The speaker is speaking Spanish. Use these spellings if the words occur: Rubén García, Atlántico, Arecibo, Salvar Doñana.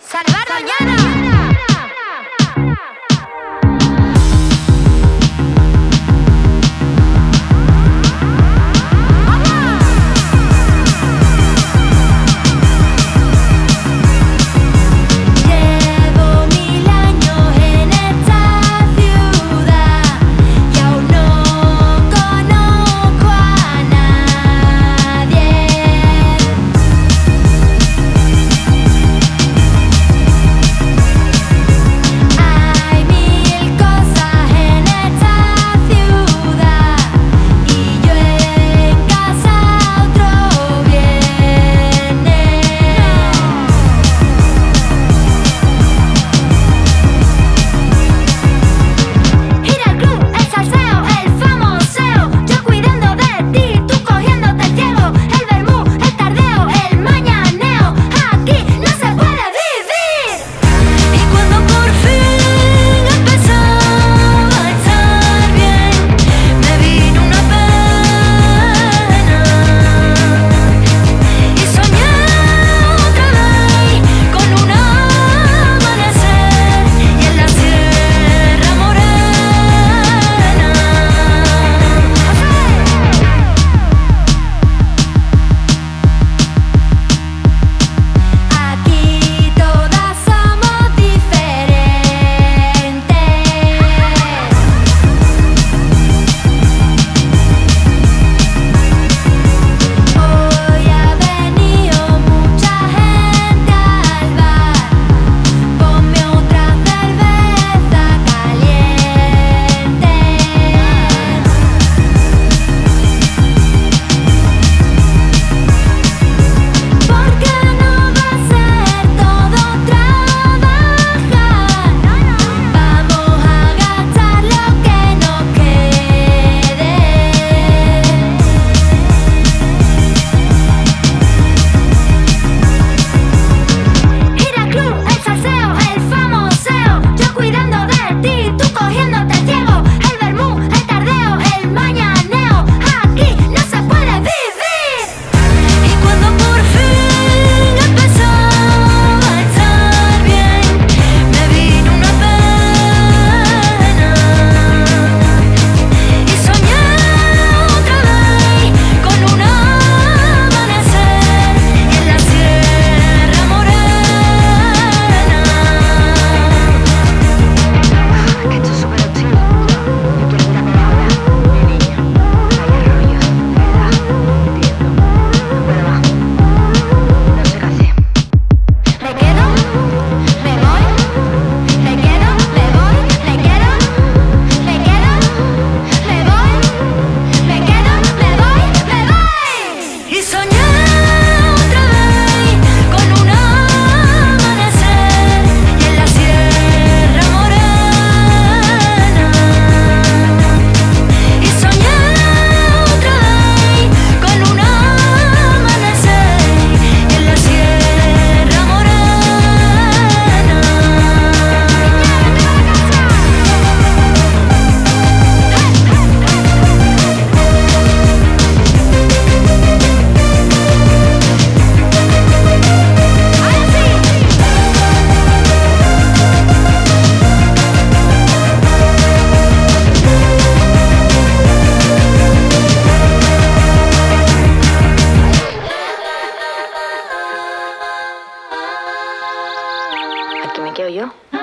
Salvar Doñana. ¿Qué oí yo?